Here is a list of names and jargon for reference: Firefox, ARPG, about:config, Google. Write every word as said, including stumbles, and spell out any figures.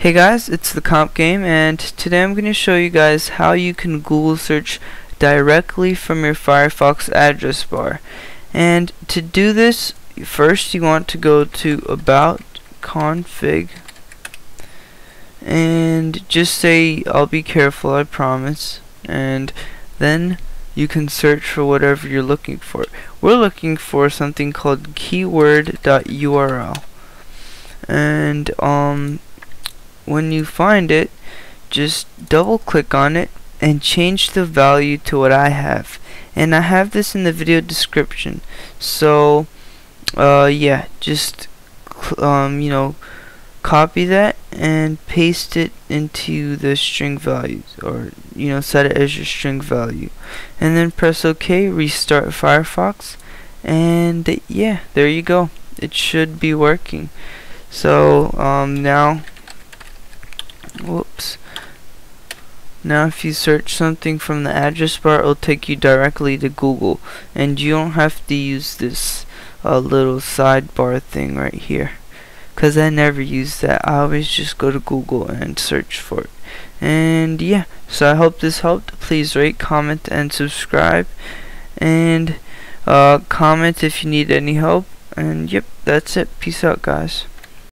Hey guys, it's the Comp Game, and today I'm going to show you guys how you can Google search directly from your Firefox address bar. And to do this, first you want to go to about config and just say, "I'll be careful, I promise," and then you can search for whatever you're looking for. We're looking for something called keyword dot U R L, and um when you find it, just double click on it and change the value to what I have, and I have this in the video description. So uh, yeah, just um, you know, copy that and paste it into the string values, or you know, set it as your string value, and then press OK, restart Firefox, and yeah, there you go, it should be working. So um, now Whoops. Now if you search something from the address bar, it'll take you directly to Google, and you don't have to use this uh, little sidebar thing right here, because I never use that. I always just go to Google and search for it. And yeah, so I hope this helped. Please rate, comment, and subscribe, and uh, comment if you need any help. And yep, that's it. Peace out, guys.